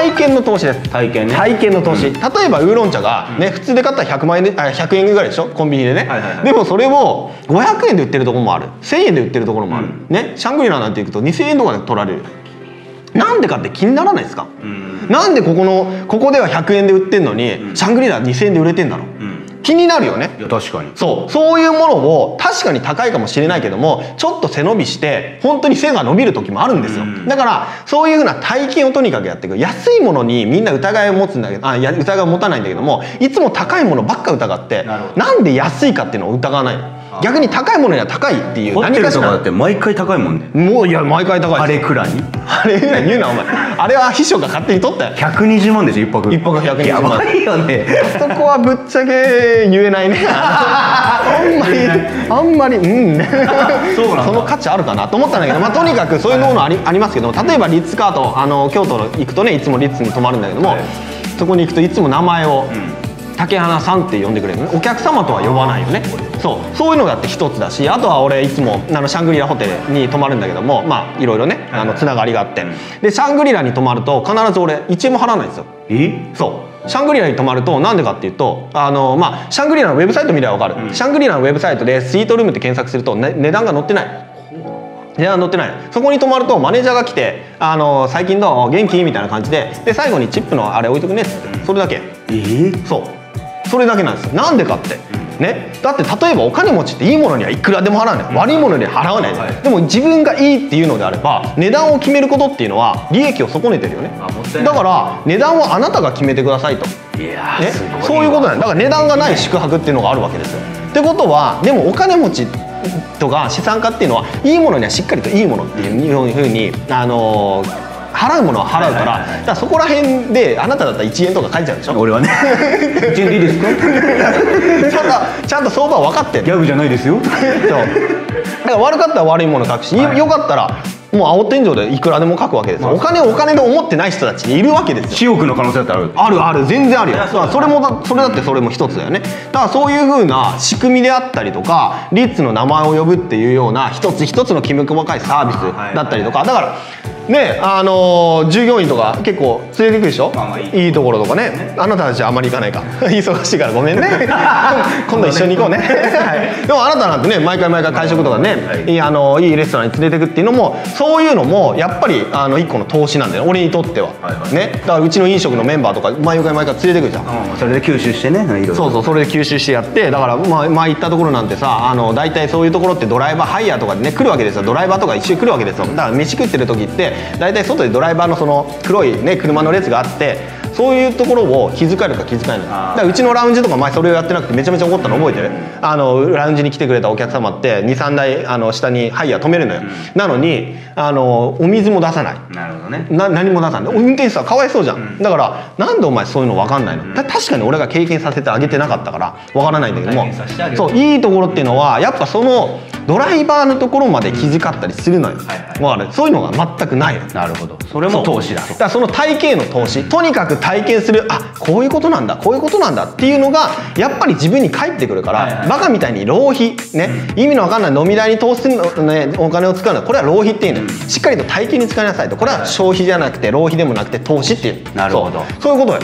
体験の投資です。体験ね。体験の投資。例えばウーロン茶がね、普通で買ったら100万円で、100円ぐらいでしょ、コンビニでね。でもそれを500円で売ってるところもある、1000円で売ってるところもあるね。シャングリラなんて行くと2000円とかで取られる。なんでかって気にならないですか？なんでここでは100円で売ってんのにシャングリラ2000円で売れてんだろう。気になるよね。いや確かに。そういうものを確かに高いかもしれないけども、ちょっと背伸びして本当に背が伸びる時もあるんですよ。だからそういうふうな体験をとにかくやっていく。安いものにみんな疑いを持つんだけど、疑いを持たないんだけども、いつも高いものばっか疑って、なんで安いかっていうのを疑わないの。逆に高いものには高いっていう。ホテルとかだって毎回高いもんね。もういや毎回高い。あれくらいにあれくらい言うなお前。あれは秘書が勝手に取ったよ。120万でしょ、1泊。1泊120万。やばいよね。そこはぶっちゃけ言えないね。あんまりその価値あるかなと思ったんだけど、まあとにかくそういうものありますけど、例えばリッツカート、京都行くとね、いつもリッツに泊まるんだけども、そこに行くといつも名前を竹花さんって呼んでくれるね。お客様とは呼ばないよね。そういうのがあって一つだし、あとは俺いつもシャングリラホテルに泊まるんだけども、まあいろいろねつながりがあって、でシャングリラに泊まると必ず俺1円も払わないんですよ。シャングリラに泊まるとなんでかっていうと、まあシャングリラのウェブサイト見れば分かる、シャングリラのウェブサイトでスイートルームって検索すると、ね、値段が載ってない。そこに泊まるとマネージャーが来て「最近どう？元気？」みたいな感じで、で最後にチップのあれ置いとくねっつって、それだけ。それだけなんですよ。なんでかってね、だって例えばお金持ちっていいものにはいくらでも払わない、悪いものには払わない、でも自分がいいっていうのであれば値段を決めることっていうのは利益を損ねてるよね。だから値段はあなたが決めてくださいと、そういうことなんだ。だから値段がない宿泊っていうのがあるわけですよ。ってことは、でもお金持ちとか資産家っていうのはいいものにはしっかりといいものっていうふうに払うものは払うから、だからそこら辺であなただったら1円とか返っちゃうでしょ。俺はね1円でいいですかちゃんと相場は分かってる。ギャグじゃないですよ。だから悪かったら悪いもの書くし、よかったらもう青天井でいくらでも書くわけです。お金をお金で思ってない人たちいるわけですよ。4億の可能性だってある。ある全然あるよ。それも一つだよね。だからそういうふうな仕組みであったりとか、リッツの名前を呼ぶっていうような一つ一つのきめ細かいサービスだったりとか、だからね、従業員とか結構連れてくるでしょ、いいところとかね。あなたたちはあまり行かないか忙しいからごめんね今度一緒に行こうねでもあなたなんてね、毎回会食とかね、いいレストランに連れてくっていうのも、そういうのもやっぱり一個の投資なんだよ俺にとってはね。だからうちの飲食のメンバーとか毎回連れてくるじゃん。それで吸収してね、それで吸収してやって、だから行ったところなんてさ、大体そういうところってドライバーハイヤーとかでね来るわけですよ。ドライバーとか一緒に来るわけですよ。だから飯食ってる時って大体外でドライバーのその黒いね車の列があって、そういうところを気遣えるか気遣えない。だからうちのラウンジとか前それをやってなくてめちゃめちゃ怒ったの覚えてる。ラウンジに来てくれたお客様って23台下にハイヤー止めるのよ。なのにお水も出さない。何も出さない。運転手さんかわいそうじゃん。だからなんでお前そういうの分かんないの。確かに俺が経験させてあげてなかったから分からないんだけども、そういいところっていうのはやっぱそのドライバーのところまで気遣ったりするのよ。そういうのが全くない。なるほど、それも投資だ。だからその体系の投資、とにかく体験する、あ、こういうことなんだ、こういうことなんだっていうのがやっぱり自分に返ってくるから、バカみたいに浪費ね、意味の分かんない飲み代に投資するのね、お金を使うのはこれは浪費っていうのよ。しっかりと体験に使いなさいと。これは消費じゃなくて浪費でもなくて投資っていう。なるほど、そういうことよ。